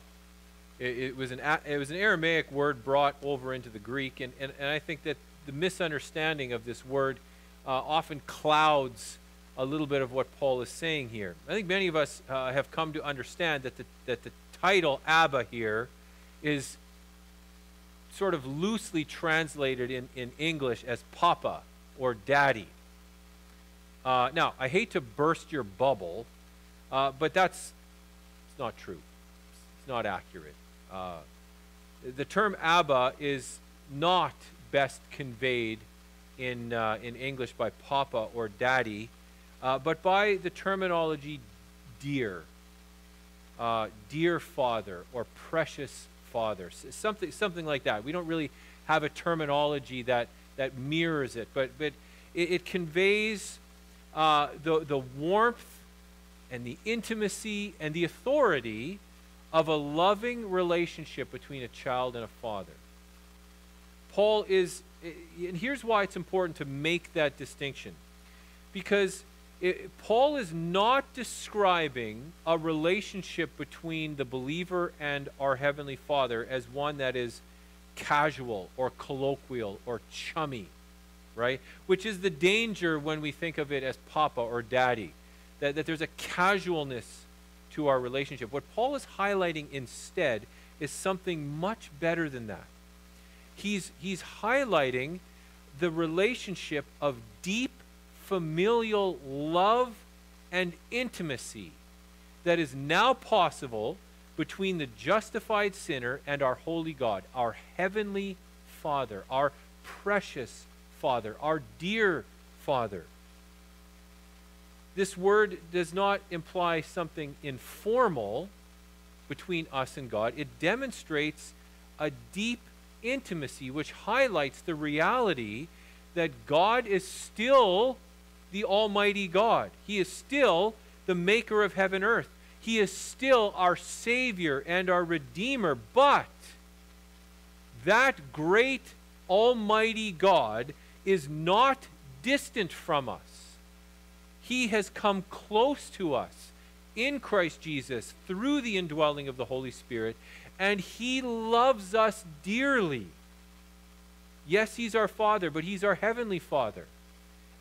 It, it, was an, it was an Aramaic word brought over into the Greek, and, and, and I think that the misunderstanding of this word uh, often clouds a little bit of what Paul is saying here. I think many of us uh, have come to understand that the, that the title Abba here is sort of loosely translated in, in English as Papa or Daddy. Uh, now, I hate to burst your bubble, uh, but that's it's not true. It's not accurate. Uh, the term Abba is not best conveyed in, uh, in English by Papa or Daddy, Uh, but by the terminology dear, uh, dear father, or precious father, something, something like that. We don't really have a terminology that, that mirrors it, but, but it, it conveys uh, the, the warmth and the intimacy and the authority of a loving relationship between a child and a father. Paul is, and here's why it's important to make that distinction, because It, Paul is not describing a relationship between the believer and our Heavenly Father as one that is casual or colloquial or chummy, right? Which is the danger when we think of it as Papa or Daddy, that, that there's a casualness to our relationship. What Paul is highlighting instead is something much better than that. He's, he's highlighting the relationship of deep familial love and intimacy that is now possible between the justified sinner and our holy God, our heavenly Father, our precious Father, our dear Father. This word does not imply something informal between us and God. It demonstrates a deep intimacy which highlights the reality that God is still the Almighty God. He is still the maker of heaven and earth. He is still our Savior and our Redeemer. But that great Almighty God is not distant from us. He has come close to us in Christ Jesus through the indwelling of the Holy Spirit, and He loves us dearly. Yes, He's our Father, but He's our Heavenly Father.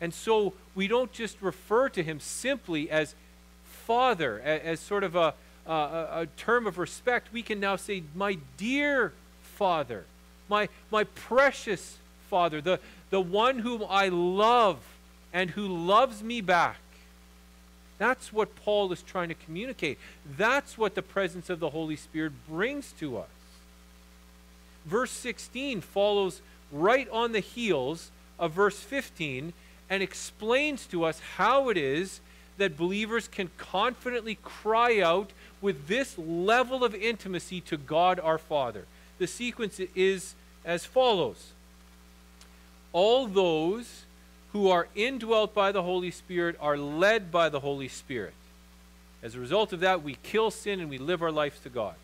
And so we don't just refer to Him simply as Father, as, as sort of a, a, a term of respect. We can now say, my dear Father, my, my precious Father, the, the one whom I love and who loves me back. That's what Paul is trying to communicate. That's what the presence of the Holy Spirit brings to us. Verse sixteen follows right on the heels of verse fifteen, and explains to us how it is that believers can confidently cry out with this level of intimacy to God our Father. The sequence is as follows. All those who are indwelt by the Holy Spirit are led by the Holy Spirit. As a result of that, we kill sin and we live our lives to God.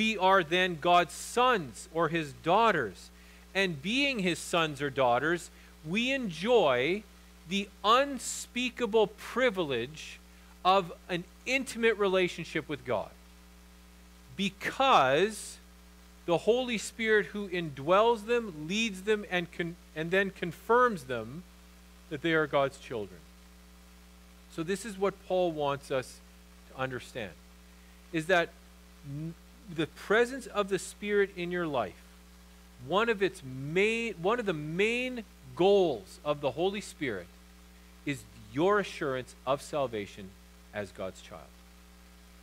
We are then God's sons or His daughters, and being His sons or daughters, we enjoy the unspeakable privilege of an intimate relationship with God, because the Holy Spirit who indwells them, leads them, and, con and then confirms them that they are God's children. So this is what Paul wants us to understand, is that n the presence of the Spirit in your life, one of its main, one of the main goals of the Holy Spirit is your assurance of salvation as God's child.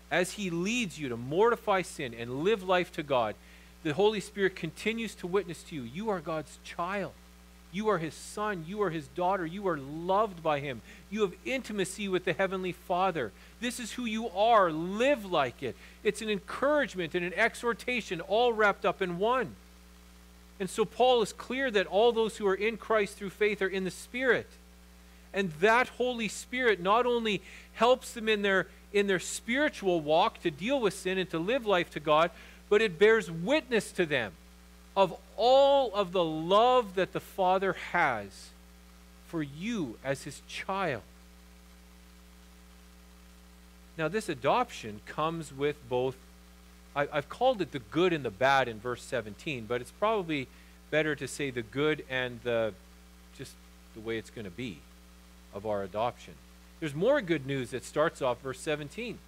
As he leads you to mortify sin and live life to God, the Holy Spirit continues to witness to you. You are God's child. You are his son. You are his daughter. You are loved by him. You have intimacy with the Heavenly Father. This is who you are. Live like it. It's an encouragement and an exhortation all wrapped up in one. And so Paul is clear that all those who are in Christ through faith are in the Spirit. And that Holy Spirit not only helps them in their, in their spiritual walk to deal with sin and to live life to God, but it bears witness to them of all of the love that the Father has for you as his child. Now this adoption comes with both, I've called it the good and the bad in verse seventeen, but it's probably better to say the good and the just the way it's going to be of our adoption. There's more good news that starts off verse seventeen.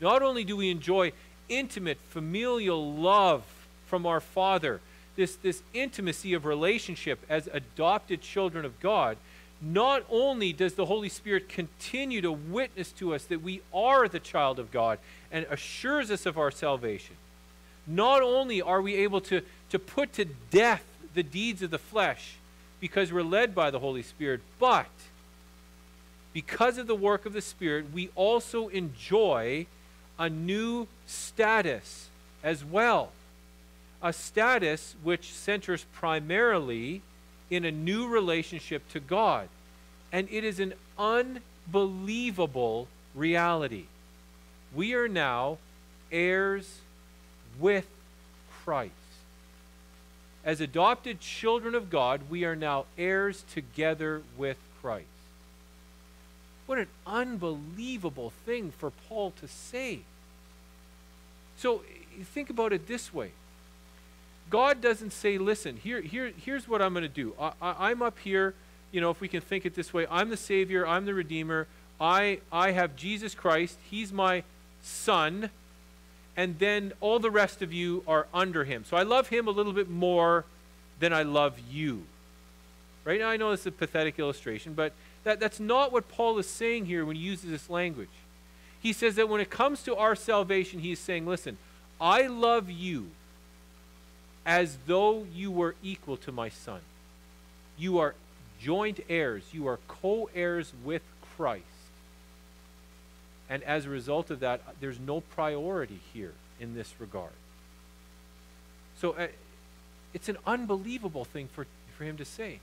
Not only do we enjoy intimate familial love from our Father, this, this intimacy of relationship as adopted children of God, not only does the Holy Spirit continue to witness to us that we are the child of God and assures us of our salvation, not only are we able to, to put to death the deeds of the flesh because we're led by the Holy Spirit, but because of the work of the Spirit, we also enjoy a new status as well. A status which centers primarily in a new relationship to God. And it is an unbelievable reality. We are now heirs with Christ. As adopted children of God, we are now heirs together with Christ. What an unbelievable thing for Paul to say. So think about it this way. God doesn't say, listen, here, here, here's what I'm going to do. I, I, I'm up here, you know, if we can think it this way. I'm the Savior. I'm the Redeemer. I, I have Jesus Christ. He's my son. And then all the rest of you are under him. So I love him a little bit more than I love you. Right? Now I know this is a pathetic illustration, but that, that's not what Paul is saying here when he uses this language. He says that when it comes to our salvation, he's saying, listen, I love you as though you were equal to my son. You are joint heirs. You are co-heirs with Christ. And as a result of that, there's no priority here in this regard. So uh, it's an unbelievable thing for, for him to say.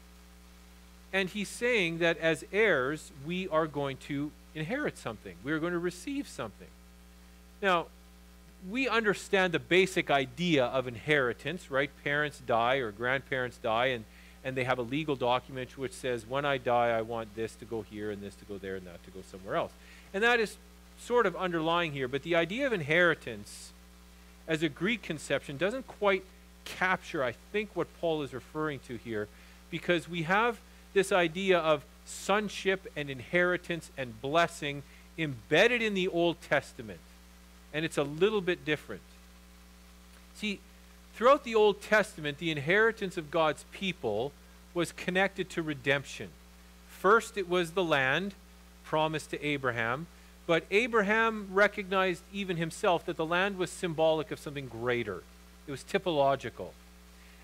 And he's saying that as heirs, we are going to inherit something. We are going to receive something. Now, we understand the basic idea of inheritance, right? Parents die or grandparents die, and, and they have a legal document which says, when I die, I want this to go here and this to go there and that to go somewhere else. And that is sort of underlying here. But the idea of inheritance as a Greek conception doesn't quite capture, I think, what Paul is referring to here, because we have this idea of sonship and inheritance and blessing embedded in the Old Testament. And it's a little bit different. See, throughout the Old Testament, the inheritance of God's people was connected to redemption. First, it was the land promised to Abraham, but Abraham recognized even himself that the land was symbolic of something greater. It was typological.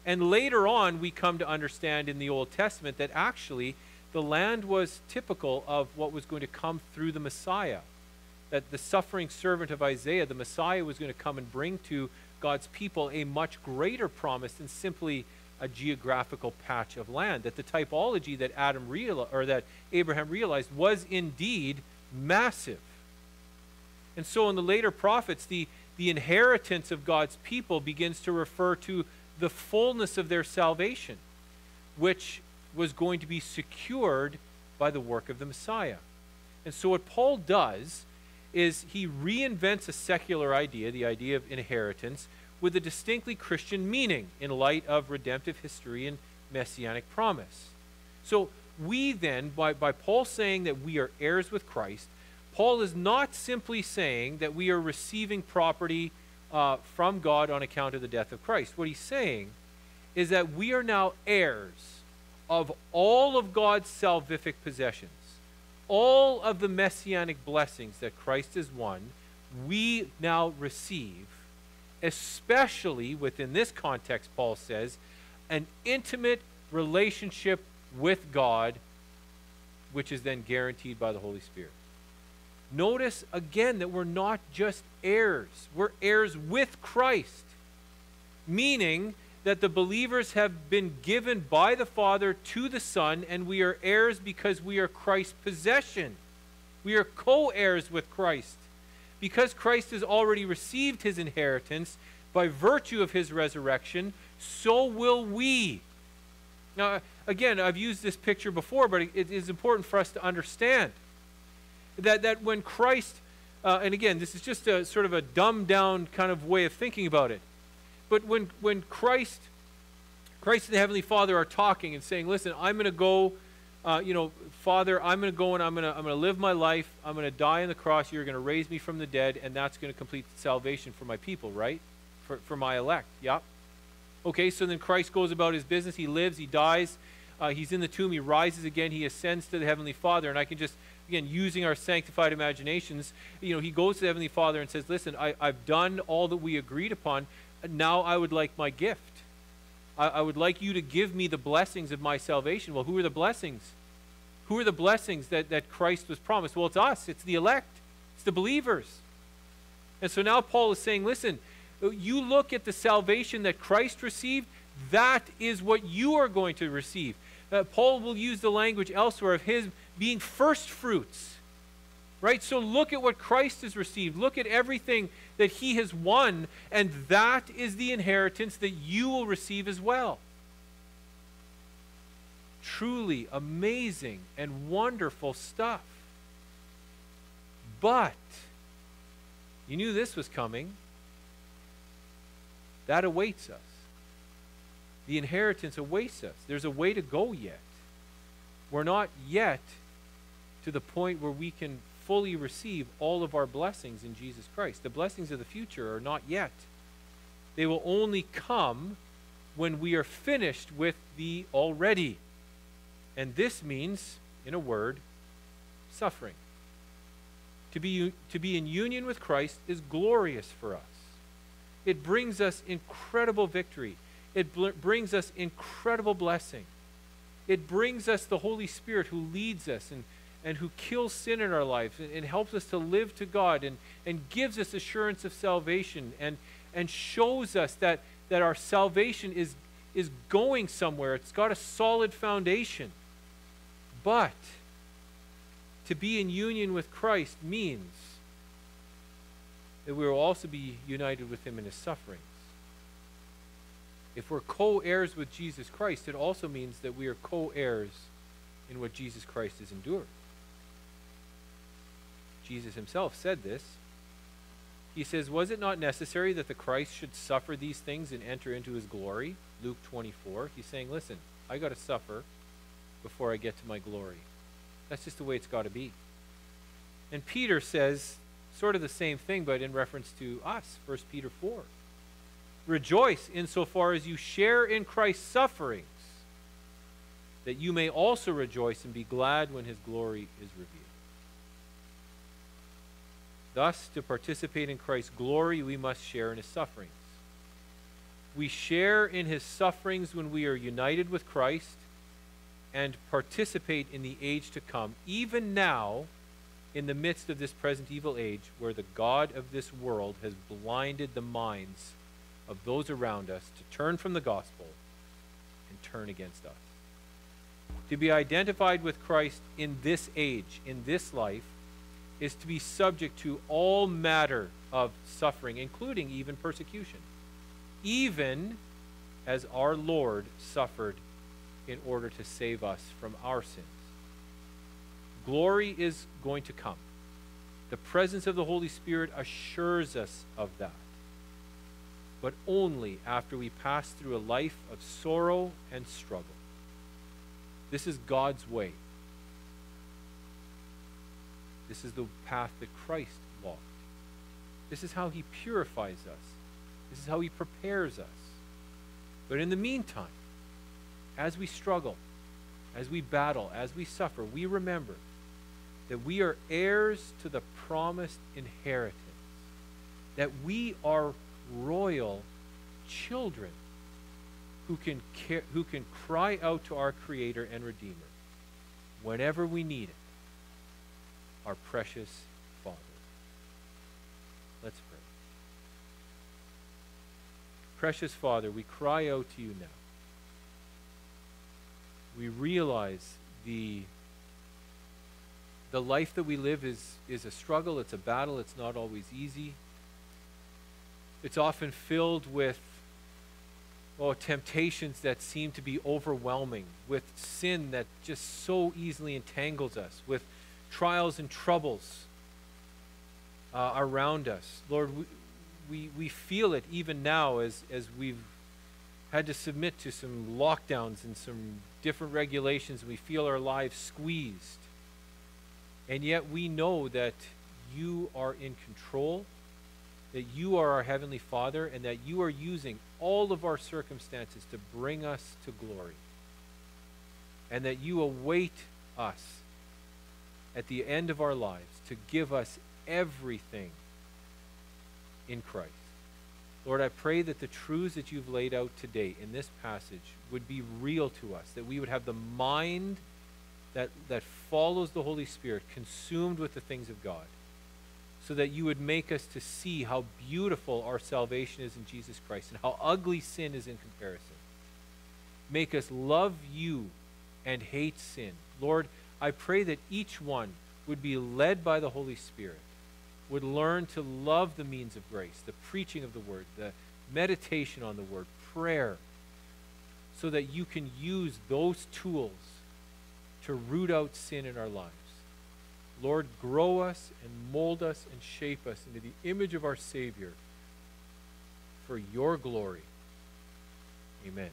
And later on, we come to understand in the Old Testament that actually the land was typical of what was going to come through the Messiah. That the suffering servant of Isaiah, the Messiah, was going to come and bring to God's people a much greater promise than simply a geographical patch of land. That the typology that Adam real or that Abraham realized was indeed massive. And so in the later prophets, the, the inheritance of God's people begins to refer to the fullness of their salvation, which was going to be secured by the work of the Messiah. And so what Paul does is he reinvents a secular idea, the idea of inheritance, with a distinctly Christian meaning in light of redemptive history and messianic promise. So we then, by, by Paul saying that we are heirs with Christ, Paul is not simply saying that we are receiving property uh, from God on account of the death of Christ. What he's saying is that we are now heirs of all of God's salvific possessions, all of the messianic blessings that Christ has won, we now receive, especially within this context, Paul says, an intimate relationship with God, which is then guaranteed by the Holy Spirit. Notice again that we're not just heirs, we're heirs with Christ, meaning that the believers have been given by the Father to the Son, and we are heirs because we are Christ's possession. We are co-heirs with Christ. Because Christ has already received his inheritance by virtue of his resurrection, so will we. Now, again, I've used this picture before, but it is important for us to understand that, that when Christ, uh, and again, this is just a sort of a dumbed-down kind of way of thinking about it, but when, when Christ, Christ and the Heavenly Father are talking and saying, listen, I'm going to go, uh, you know, Father, I'm going to go and I'm going to I'm going to live my life. I'm going to die on the cross. You're going to raise me from the dead, and that's going to complete salvation for my people, right? For, for my elect, yeah. Okay, so then Christ goes about his business. He lives, he dies, uh, he's in the tomb, he rises again, he ascends to the Heavenly Father. And I can just, again, using our sanctified imaginations, you know, he goes to the Heavenly Father and says, listen, I, I've done all that we agreed upon. Now I would like my gift. I, I would like you to give me the blessings of my salvation. Well, who are the blessings? Who are the blessings that, that Christ was promised? Well, it's us. It's the elect. It's the believers. And so now Paul is saying, listen, you look at the salvation that Christ received, that is what you are going to receive. Uh, Paul will use the language elsewhere of his being first fruits. Right? So look at what Christ has received. Look at everything that he has won, and that is the inheritance that you will receive as well. Truly amazing and wonderful stuff. But you knew this was coming. That awaits us. The inheritance awaits us. There's a way to go yet. We're not yet to the point where we can fully receive all of our blessings in Jesus Christ. The blessings of the future are not yet. They will only come when we are finished with the already. And this means, in a word, suffering. To be, to be in union with Christ is glorious for us. It brings us incredible victory. It brings us incredible blessing. It brings us the Holy Spirit who leads us and and who kills sin in our lives and, and helps us to live to God and, and gives us assurance of salvation and, and shows us that, that our salvation is, is going somewhere. It's got a solid foundation. But to be in union with Christ means that we will also be united with him in his sufferings. If we're co-heirs with Jesus Christ, it also means that we are co-heirs in what Jesus Christ has endured. Jesus himself said this. He says, was it not necessary that the Christ should suffer these things and enter into his glory? Luke twenty-four. He's saying, listen, I got to suffer before I get to my glory. That's just the way it's got to be. And Peter says sort of the same thing, but in reference to us, First Peter four. Rejoice insofar as you share in Christ's suffering, that you may also rejoice and be glad when his glory is revealed. Thus, to participate in Christ's glory, we must share in his sufferings. We share in his sufferings when we are united with Christ and participate in the age to come, even now, in the midst of this present evil age, where the God of this world has blinded the minds of those around us to turn from the gospel and turn against us. To be identified with Christ in this age, in this life, is to be subject to all matter of suffering, including even persecution, even as our Lord suffered in order to save us from our sins. Glory is going to come. The presence of the Holy Spirit assures us of that, but only after we pass through a life of sorrow and struggle. This is God's way. This is the path that Christ walked. This is how he purifies us. This is how he prepares us. But in the meantime, as we struggle, as we battle, as we suffer, we remember that we are heirs to the promised inheritance, that we are royal children who can, care, who can cry out to our Creator and Redeemer whenever we need it, our precious Father. Let's pray. Precious Father, we cry out to you now. We realize the, the life that we live is, is a struggle, it's a battle, it's not always easy. It's often filled with oh, temptations that seem to be overwhelming, with sin that just so easily entangles us, with trials and troubles uh, around us. Lord, we, we, we feel it even now as, as we've had to submit to some lockdowns and some different regulations. We feel our lives squeezed. And yet we know that you are in control, that you are our Heavenly Father, and that you are using all of our circumstances to bring us to glory. And that you await us at the end of our lives to give us everything in Christ. Lord, I pray that the truths that you've laid out today in this passage would be real to us, that we would have the mind that, that follows the Holy Spirit, consumed with the things of God, so that you would make us to see how beautiful our salvation is in Jesus Christ and how ugly sin is in comparison. Make us love you and hate sin. Lord, I pray that each one would be led by the Holy Spirit, would learn to love the means of grace, the preaching of the word, the meditation on the word, prayer, so that you can use those tools to root out sin in our lives. Lord, grow us and mold us and shape us into the image of our Savior for your glory. Amen.